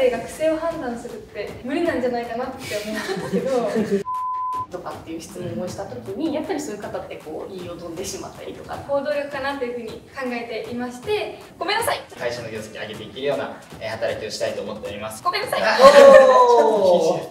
で学生を判断するって無理なんじゃないかなって思うんですけどとかっていう質問をした時にやっぱりそういう方ってこう言いを飛んでしまったりとか行動力かなというふうに考えていまして、ごめんなさい、会社の業績上げていけるような働きをしたいと思っております。ごめんなさい。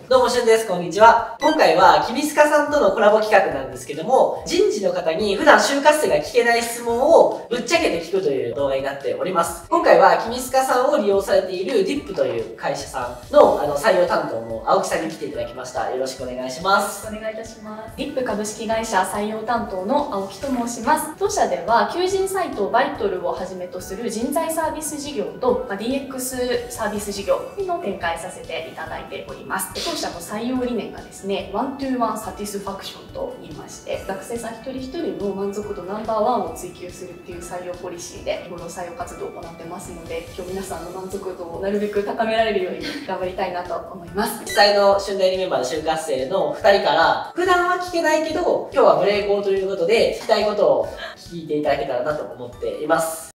どうもしゅんです。こんにちは。今回は君須賀さんとのコラボ企画なんですけども、人事の方に普段就活生が聞けない質問をぶっちゃけて聞くという動画になっております。今回は君須賀さんを利用されているディップという会社さんの採用担当の青木さんに来ていただきました。よろしくお願いします。お願いいたします。ディップ株式会社採用担当の青木と申します。当社では求人サイトバイトルをはじめとする人材サービス事業と DX サービス事業の展開させていただいております。当社の採用理念がですね、ワントゥーワンサティスファクションと言いまして、学生さん一人一人の満足度ナンバーワンを追求するっていう採用ポリシーで日頃採用活動を行ってますので、今日皆さんの満足度をなるべく高められるように頑張りたいなと思います。実際の春代理メンバーの就活生の2人から普段は聞けないけど、今日は無礼講ということで聞きたいことを聞いていただけたらなと思っています。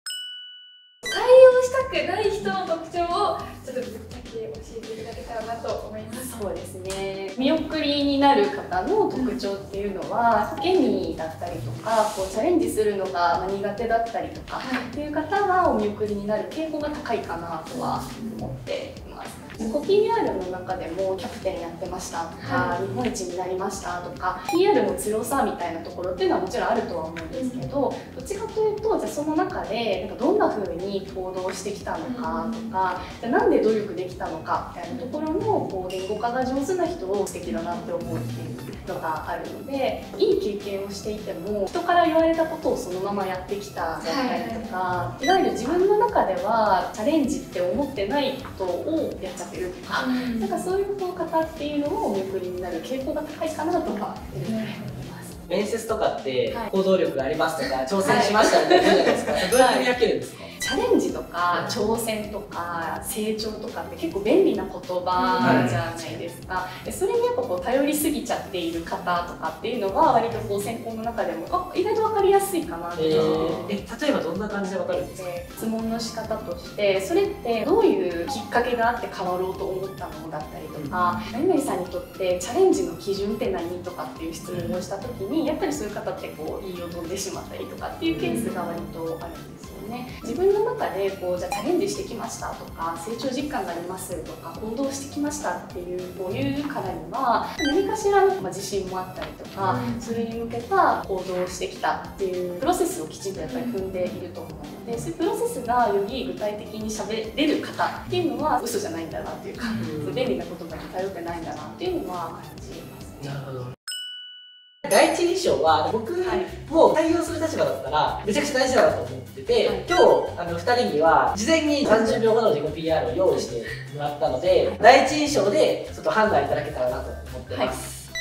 採用したくない人の特徴をちょっと教えていただけたらなと思います。そうですね、見送りになる方の特徴っていうのは、受け身だったりとかこうチャレンジするのが苦手だったりとかっていう方はお見送りになる傾向が高いかなとは思っています。自己 PR の中でもキャプテンやってましたとか、日本一になりましたとか PR の強さみたいなところっていうのはもちろんあるとは思うんですけど、どっちかというとじゃあその中でなんかどんな風に行動してきたのかとか、じゃあなんで努力できたのかみたいなところもこう言語化が上手な人を素敵だなって思うっていうのがあるので、いい経験をしていても人から言われたことをそのままやってきただったりとか、いわゆる自分の中ではチャレンジって思ってないことをやっちゃってるとか、なんかそういう方っていうのをお見送りになる傾向が高いかなとか。面接とかって行動力がありますとか、挑戦しましたみたいなじゃないですか。どうやって見分けるんですか？チャレンジとか挑戦とか成長とかって結構便利な言葉じゃないですか。それにやっぱこう頼りすぎちゃっている方とかっていうのは割とこう選考の中でも意外と分かりやすいかなって。例えばどんな感じで分かるんですか？質問の仕方として、それってどういうきっかけがあって変わろうと思ったものだったりとか、何々さんにとってチャレンジの基準って何とかっていう質問をした時にやっぱりそういう方ってこう言いを飛んでしまったりとかっていうケースが割とあるんですよね。自分の中でこうじゃあチャレンジしてきましたとか、成長実感がありますとか、行動してきましたっていうこういう方には何かしらの自信もあったりとか、それに向けた行動をしてきたっていうプロセスをきちんとやっぱり踏んでいると思うので、そういうプロセスがより具体的に喋れる方っていうのは嘘じゃないんだなっていうか、便利な言葉に頼ってないんだなっていうのは感じますね。なるほど。第一印象は僕も採用する立場だったらめちゃくちゃ大事だなと思ってて、今日2人には事前に30秒ほどの自己 PR を用意してもらったので、第一印象でちょっと判断いただけたらなと思ってます。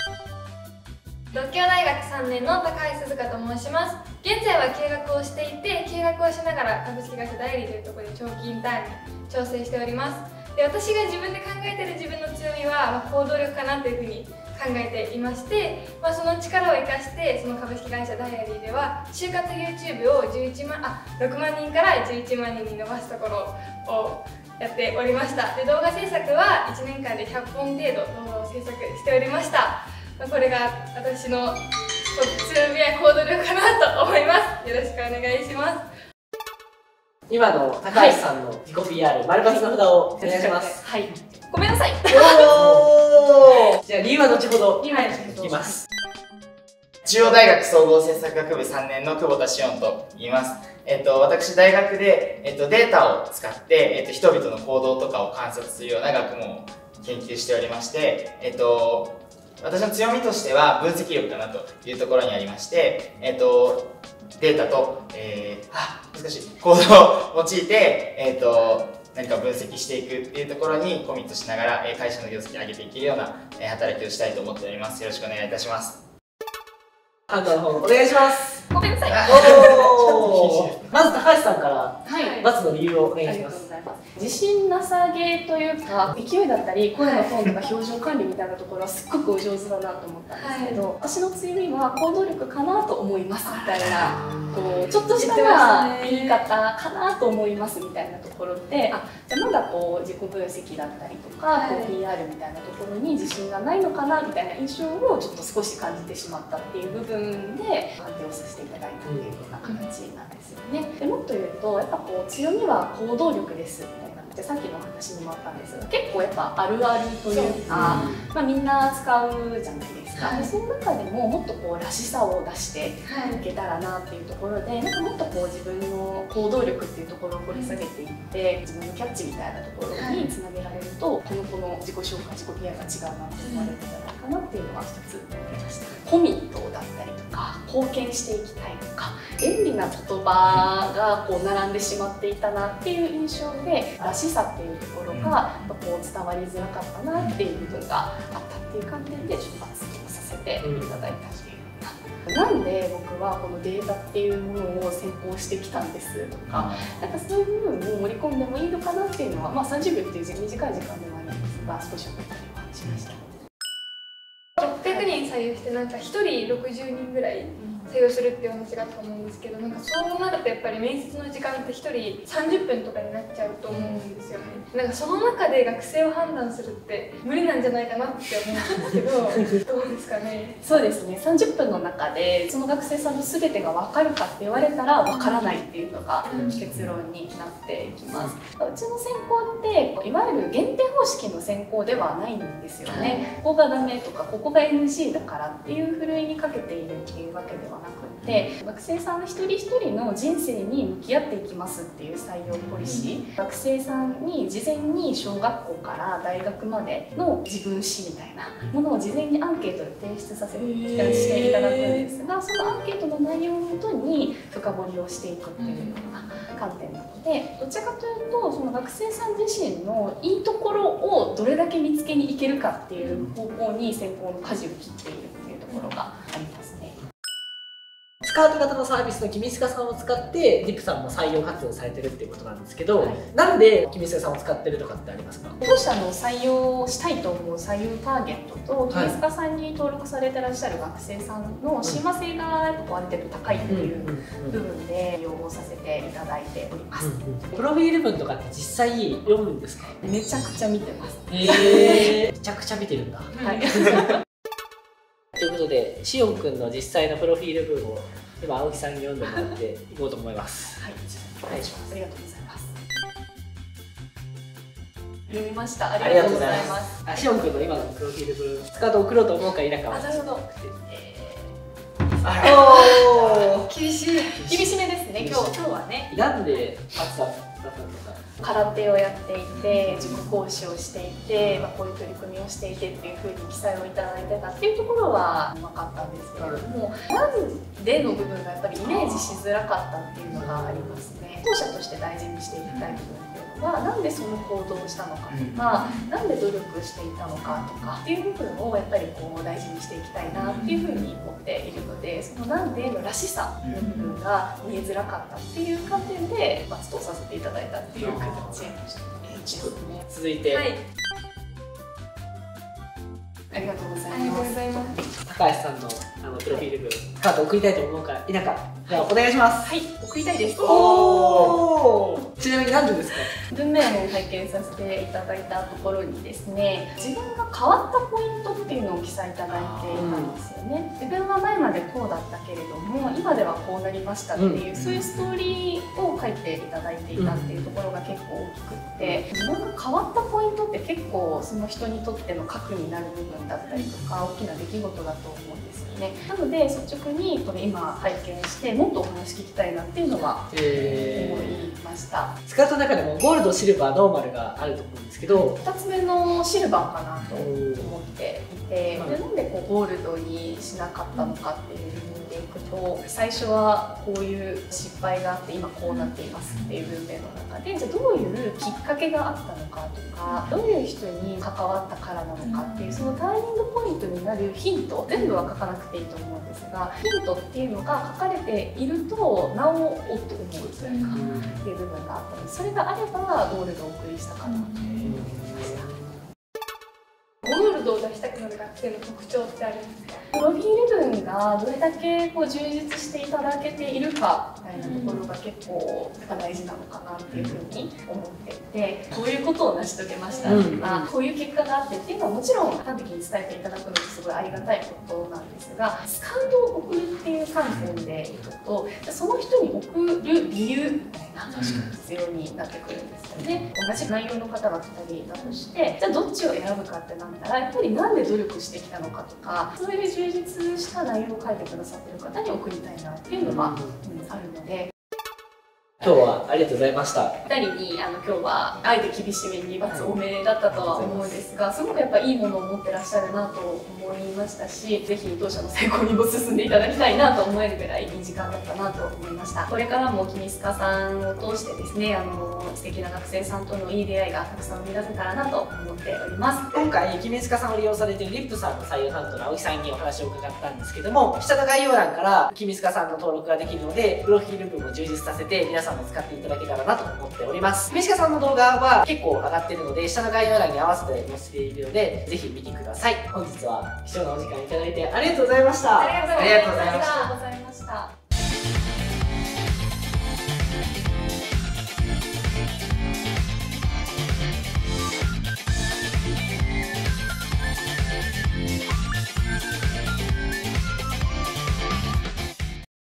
獨協大学3年の高橋鈴香と申します。現在は計画をしていて、計画をしながら株式会社代理というところで長期インターンに調整しております。で、私が自分で考えている自分の強みは行動力かなというふうに考えていまして、その力を生かしてその株式会社ダイアリーでは就活 YouTube を6万人から11万人に伸ばすところをやっておりました。で、動画制作は1年間で100本程度動画を制作しておりました。これが私の強みや行動力かなと思います。よろしくお願いします。今の高橋さんの自己 PR、○×の札をお願いします。はい。ごめんなさい。じゃあ理由は後ほど聞きます。中央大学総合政策学部3年の久保田志音と言います。私大学でデータを使って人々の行動とかを観察するような学問を研究しておりまして、私の強みとしては分析力かなというところにありまして、データと、難しい行動を用いて、何か分析していくっていうところにコミットしながら、会社の業績を上げていけるような働きをしたいと思っております。よろしくお願いいたします。判断の方お願いします。ごめんなさい。まず高橋さんから、×の理由をお願いします。ありがとうございます。自信なさげというか勢いだったり声のトーンとか表情管理みたいなところはすっごくお上手だなと思ったんですけど、はい、私の強みは行動力かなと思いますみたいな、こうちょっとしたら言い方かなと思いますみたいなところで、あ、じゃあまだこう自己分析だったりとか、はい、こう PR みたいなところに自信がないのかなみたいな印象をちょっと少し感じてしまったっていう部分で判定をさせていただいたというような形なんですよね。でもっと言うと、やっぱこう強みは行動力ですみたいな、でさっきの話にもあったんですが、結構やっぱあるあるというか、まあ、みんな使うじゃないですか。はい、その中でももっとこうらしさを出していけたらなっていうところで、なんかもっとこう自分の行動力っていうところを掘り下げていって自分のキャッチみたいなところにつなげられると、はい、この自己紹介、自己 PR が違うなって思われるんじゃないかなっていうのが一つ思いました。コミットだったりとか貢献していきたいとか便利な言葉がこう並んでしまっていたなっていう印象で、らしさっていうところがこう伝わりづらかったなっていう部分があったっていう観点でちょっと発言させていただいたっていう。なんで僕はこのデータっていうものを先行してきたんですとか、なんかそういう部分を盛り込んでもいいのかなっていうのは、まあ、30秒っていう短い時間ではあるんですが少し思ったりはしました。600人採用してなんか1人60人ぐらい採用するっていう話があったと思うんですけど、なんかそうなるとやっぱり面接の時間って1人30分とかになっちゃうと思うんですよね。なんかその中で学生を判断するって無理なんじゃないかなって思うんですけどどうですかね。そうですね、30分の中でその学生さんの全てが分かるかって言われたら分からないっていうのが結論になっていきます。うちの選考っていわゆる限定方式の選考ではないんですよね。ここがダメとかここが NG だからっていうふるいにかけているっていうわけではなくて、学生さん一人一人の人生に向き合っていきますっていう採用ポリシー、学生さんに事前に小学校から大学までの自分史みたいなものを事前にアンケートで提出させていただくんですが、そのアンケートの内容をもとに深掘りをしていくっていうような観点なので、どちらかというとその学生さん自身のいいところをどれだけ見つけにいけるかっていう方向に選考の舵を切っているっていうところがありますね。スカウト型のサービスの君塚さんを使ってディップさんも採用活動されてるっていうことなんですけど、はい、なんで君塚さんを使ってるとかってありますか？当社の採用したいと思う採用ターゲットと君塚さんに登録されてらっしゃる学生さんの親和性がやっぱある程度高いっていう部分で要望させていただいております。プロフィール文とかって実際読むんですか？めちゃくちゃ見てます。めちゃくちゃ見てるんだ。はい。ということで、しおんくんの実際のプロフィール文を今青木さんに読んでもらっていこうと思います。はい、お願いします。ありがとうございます。読みました。ありがとうございます。しおんくんの今のプロフィール文、スカート送ろうと思うか否かは。なるほど。あら、厳しい。厳しめですね。今日はね。なんで暑さだったんですか？空手をやっていて、塾講師をしていて、まあ、こういう取り組みをしていてっていうふうに記載をいただいてたっていうところは分かったんですけれども、なんでの部分がやっぱりイメージしづらかったっていうのがありますね。当社として大事にしていきたい部分っていうのは、なんでその行動をしたのかとか、なんで努力していたのかとかっていう部分をやっぱりこう大事にしていきたいなっていうふうに思っているので、そのなんでのらしさの部分が見えづらかったっていう観点でまあ担当させていただいたっていう。続いて、はい、ありがとうございます。高橋さんのプロフィール文、カード送りたいと思うか否か、じゃあお願いします。はい、送りたいです。おお。ちなみに何でですか？文面を拝見させていただいたところにですね、自分が変わったポイントっていうのを記載いただいていたんですよね。自分は前までこうだったけれども、今ではこうなりましたっていう、そういうストーリーを書いていただいていたっていうところが結構大きくって、自分が変わったポイントって結構その人にとっての核になる部分だったりとか、大きな出来事だと思うんですよね。なので率直にこれ今拝見してもっとお話聞きたいなっていうのは思いました。スカートの中でもゴールド、シルバー、ノーマルがあると思うんですけど、2つ目のシルバーかなと思っていて、なんでこうゴールドにしなかったのかっていう理由でいくと、最初はこういう失敗があって今こうなっていますっていう文面の中で、じゃあどういうきっかけがあったのかとか、どういう人に関わったからなのかっていう、そのターニングポイントになるヒント、全部は書かなくていいと思うんですが、ヒントっていうのが書かれているとなおおっと思うというかっていう部分があったので、それがあればゴールドをお送りしたかなと思いました。ゴールドを出したくなる学生の特徴ってありますか？プロフィール文がどれだけこう充実していただけているかみたいなところが結構大事なのかなっていうふうに思っていて、こういうことを成し遂げましたとか、こういう結果があってっていうのはもちろん端的に伝えていただくのもすごいありがたいことなんですが、スカウトを送るっていう観点でいくと、その人に送る理由みたいなのが必要になってくるんですよね。同じ内容の方が2人だとして、じゃあどっちを選ぶかってなったら、やっぱりなんで努力してきたのかとか、そういう充実した内容を書いてくださっている方に送りたいなっていうのがあるので。今日はありがとうございました。2人に今日はあえて厳しめに罰多めだったとは思うんですが、すごくやっぱいいものを持ってらっしゃるなと思いましたし、ぜひ当社の成功にも進んでいただきたいなと思えるぐらいいい時間だったなと思いました。これからも君須賀さんを通してですね、素敵な学生さんとのいい出会いがたくさん生み出せたらなと思っております。今回君須賀さんを利用されている DIP さんの採用担当の青木さんにお話を伺ったんですけども、下の概要欄から君須賀さんの登録ができるので、プロフィール文を充実させて皆さん使っていただけたらなと思っております。君須賀さんの動画は結構上がっているので、下の概要欄に合わせて載せているので、ぜひ見てください。本日は貴重なお時間いただいてありがとうございました。ありがとうございました。